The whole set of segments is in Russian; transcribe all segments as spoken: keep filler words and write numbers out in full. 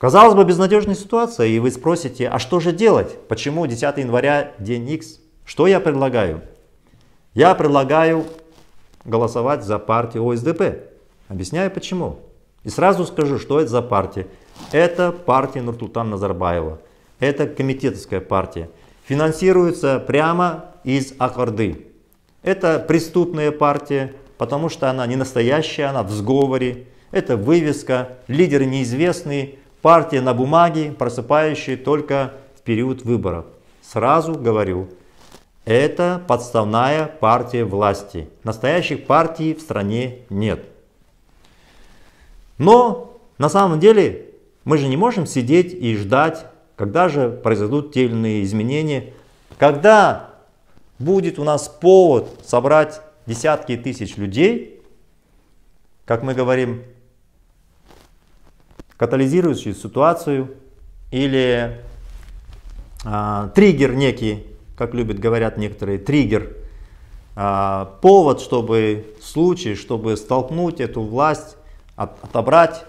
Казалось бы, безнадежная ситуация, и вы спросите, а что же делать? Почему десятого января день Икс? Что я предлагаю? Я предлагаю голосовать за партию О С Д П. Объясняю почему. И сразу скажу, что это за партия. Это партия Нурсултана Назарбаева. Это комитетская партия. Финансируется прямо из Ахарды. Это преступная партия, потому что она не настоящая, она в сговоре. Это вывеска, лидеры неизвестные. Партия на бумаге, просыпающая только в период выборов. Сразу говорю, это подставная партия власти. Настоящих партий в стране нет. Но на самом деле мы же не можем сидеть и ждать, когда же произойдут те или иные изменения. Когда будет у нас повод собрать десятки тысяч людей, как мы говорим, катализирующую ситуацию или а, триггер некий, как любят говорят некоторые, триггер, а, повод, чтобы случай, чтобы столкнуть эту власть, от, отобрать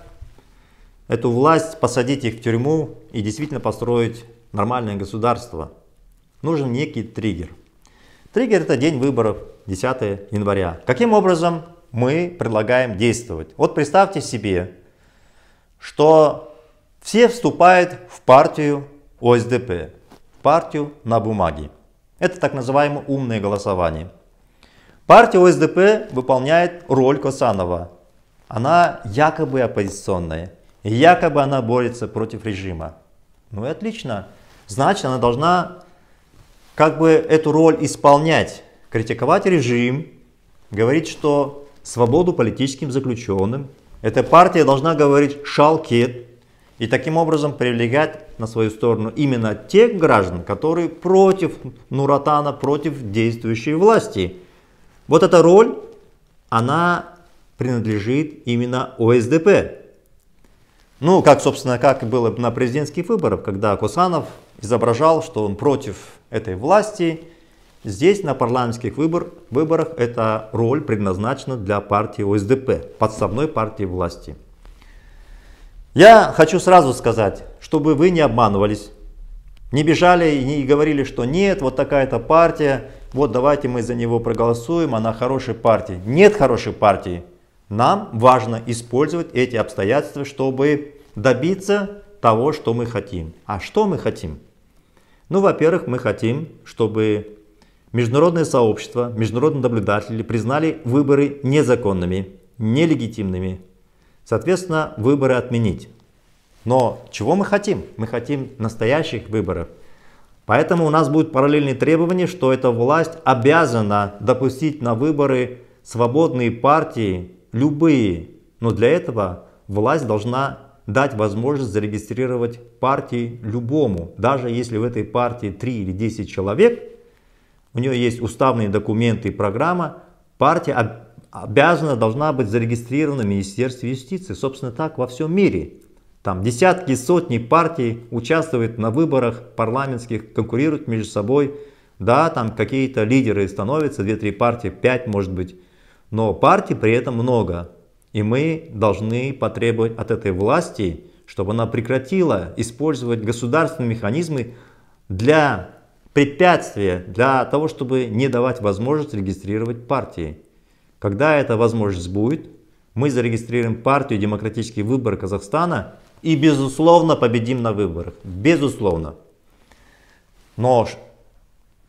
эту власть, посадить их в тюрьму и действительно построить нормальное государство. Нужен некий триггер. Триггер — это день выборов, десятого января. Каким образом мы предлагаем действовать? Вот представьте себе, что все вступают в партию О С Д П, в партию на бумаге. Это так называемое умное голосование. Партия О С Д П выполняет роль Косанова. Она якобы оппозиционная, и якобы она борется против режима. Ну и отлично. Значит, она должна как бы эту роль исполнять, критиковать режим, говорить, что свободу политическим заключенным. Эта партия должна говорить «шалкет» и таким образом привлекать на свою сторону именно тех граждан, которые против Нур Отана, против действующей власти. Вот эта роль, она принадлежит именно О С Д П. Ну, как, собственно, как было на президентских выборах, когда Косанов изображал, что он против этой власти. Здесь на парламентских выбор, выборах эта роль предназначена для партии О С Д П, подставной партии власти. Я хочу сразу сказать, чтобы вы не обманывались, не бежали и не говорили, что нет, вот такая-то партия, вот давайте мы за него проголосуем, она хорошая партия. Нет хорошей партии. Нам важно использовать эти обстоятельства, чтобы добиться того, что мы хотим. А что мы хотим? Ну, во-первых, мы хотим, чтобы международное сообщество, международные наблюдатели признали выборы незаконными, нелегитимными. Соответственно, выборы отменить. Но чего мы хотим? Мы хотим настоящих выборов. Поэтому у нас будут параллельные требования, что эта власть обязана допустить на выборы свободные партии, любые. Но для этого власть должна дать возможность зарегистрировать партии любому. Даже если в этой партии три или десять человек, у нее есть уставные документы и программа, партия обязана, должна быть зарегистрирована в Министерстве юстиции. Собственно, так во всем мире. Там десятки, сотни партий участвуют на выборах парламентских, конкурируют между собой. Да, там какие-то лидеры становятся, две-три партии, пять может быть. Но партий при этом много. И мы должны потребовать от этой власти, чтобы она прекратила использовать государственные механизмы для препятствие для того, чтобы не давать возможность регистрировать партии. Когда эта возможность будет, мы зарегистрируем партию «Демократический выбор Казахстана» и, безусловно, победим на выборах. Безусловно. Но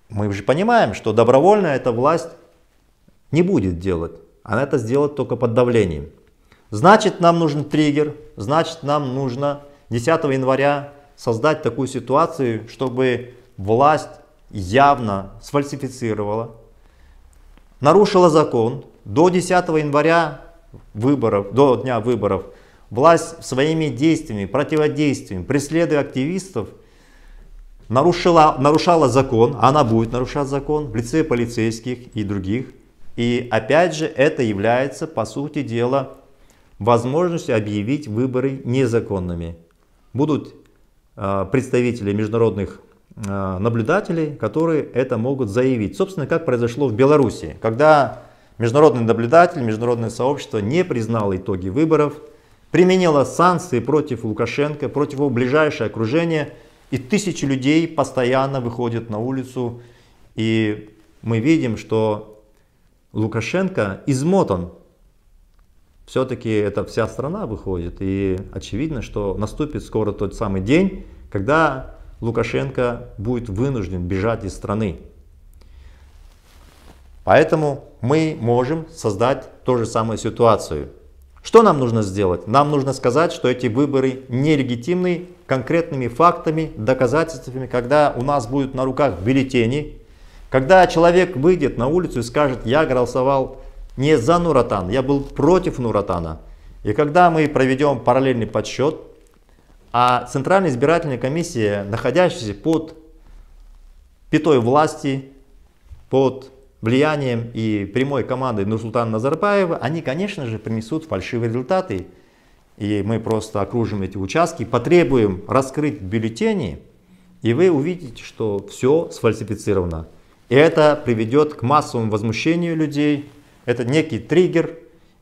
мы же понимаем, что добровольно эта власть не будет делать. Она это сделает только под давлением. Значит, нам нужен триггер, значит, нам нужно десятого января создать такую ситуацию, чтобы власть явно сфальсифицировала, нарушила закон. До десятого января выборов, до дня выборов, власть своими действиями, противодействием, преследуя активистов, нарушила, нарушала закон, она будет нарушать закон в лице полицейских и других. И опять же, это является, по сути дела, возможностью объявить выборы незаконными. Будут э, представители международных наблюдателей, которые это могут заявить. Собственно, как произошло в Беларуси, когда международный наблюдатель, международное сообщество не признало итоги выборов, применила санкции против Лукашенко, против его ближайшего окружения. И тысячи людей постоянно выходят на улицу. И мы видим, что Лукашенко измотан. Все-таки это вся страна выходит. И очевидно, что наступит скоро тот самый день, когда Лукашенко будет вынужден бежать из страны. Поэтому мы можем создать ту же самую ситуацию. Что нам нужно сделать? Нам нужно сказать, что эти выборы нелегитимны, конкретными фактами, доказательствами, когда у нас будут на руках бюллетени, когда человек выйдет на улицу и скажет: я голосовал не за Нур Отан, я был против Нур Отана. И когда мы проведем параллельный подсчет, а Центральная избирательная комиссия, находящаяся под пятой власти, под влиянием и прямой командой Нурсултана Назарбаева, они, конечно же, принесут фальшивые результаты. И мы просто окружим эти участки, потребуем раскрыть бюллетени, и вы увидите, что все сфальсифицировано. И это приведет к массовому возмущению людей. Это некий триггер,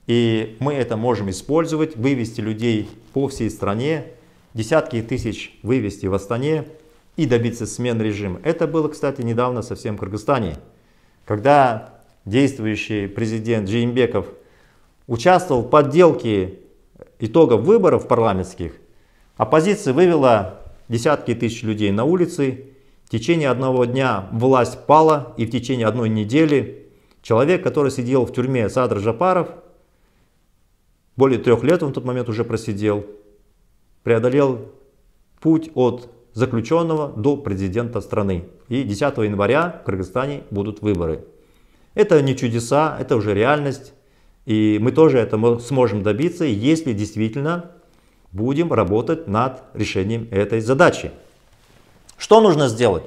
и мы это можем использовать, вывести людей по всей стране, десятки тысяч вывести в Астане и добиться смен режима. Это было, кстати, недавно совсем в Кыргызстане, когда действующий президент Жээнбеков участвовал в подделке итогов выборов парламентских. Оппозиция вывела десятки тысяч людей на улицы. В течение одного дня власть пала, и в течение одной недели человек, который сидел в тюрьме, Садыр Жапаров, более трех лет он в тот момент уже просидел, преодолел путь от заключенного до президента страны. И десятого января в Кыргызстане будут выборы. Это не чудеса, это уже реальность. И мы тоже это сможем добиться, если действительно будем работать над решением этой задачи. Что нужно сделать?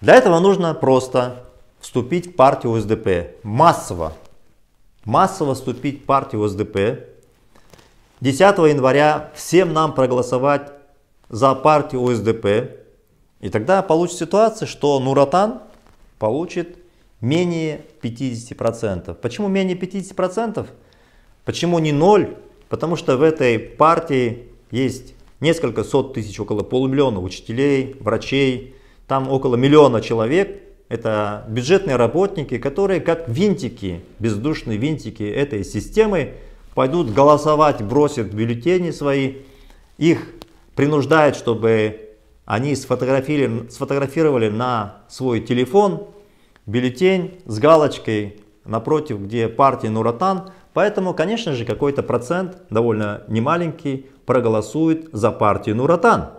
Для этого нужно просто вступить в партию ОСДП. Массово. Массово вступить в партию ОСДП. десятого января всем нам проголосовать за партию ОСДП. И тогда получится ситуация, что Нур Отан получит менее пятидесяти процентов. Почему менее пятидесяти процентов? Почему не ноль? Потому что в этой партии есть несколько сот тысяч, около полумиллиона учителей, врачей. Там около миллиона человек. Это бюджетные работники, которые как винтики, бездушные винтики этой системы, пойдут голосовать, бросят бюллетени свои. Их принуждают, чтобы они сфотографировали, сфотографировали на свой телефон бюллетень с галочкой напротив, где партия Нур Отан. Поэтому, конечно же, какой-то процент, довольно немаленький, проголосует за партию Нур Отан.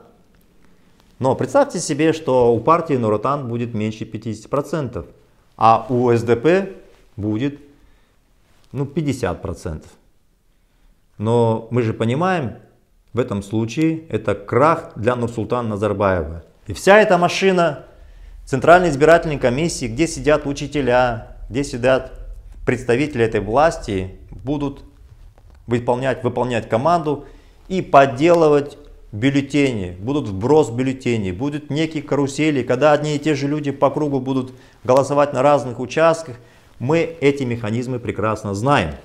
Но представьте себе, что у партии Нур Отан будет меньше пятидесяти процентов, а у ОСДП будет, ну, пятьдесят процентов. Но мы же понимаем, в этом случае это крах для Нурсултана Назарбаева. И вся эта машина Центральной избирательной комиссии, где сидят учителя, где сидят представители этой власти, будут выполнять, выполнять команду и подделывать бюллетени, будут вброс бюллетеней, будут некие карусели, когда одни и те же люди по кругу будут голосовать на разных участках. Мы эти механизмы прекрасно знаем.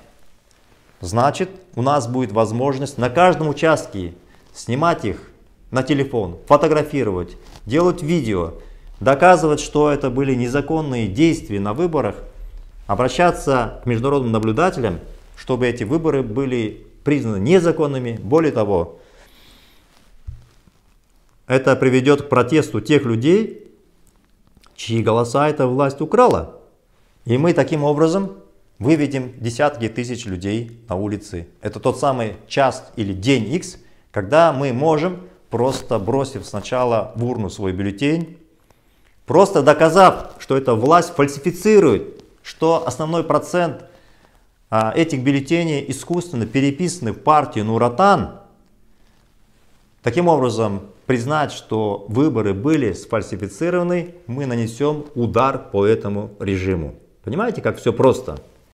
Значит, у нас будет возможность на каждом участке снимать их на телефон, фотографировать, делать видео, доказывать, что это были незаконные действия на выборах, обращаться к международным наблюдателям, чтобы эти выборы были признаны незаконными. Более того, это приведет к протесту тех людей, чьи голоса эта власть украла. И мы таким образом выведем десятки тысяч людей на улицы. Это тот самый час или день X, когда мы можем, просто бросив сначала в урну свой бюллетень, просто доказав, что эта власть фальсифицирует, что основной процент а, этих бюллетеней искусственно переписаны в партию Нур Отан, таким образом признать, что выборы были сфальсифицированы, мы нанесем удар по этому режиму. Понимаете, как все просто?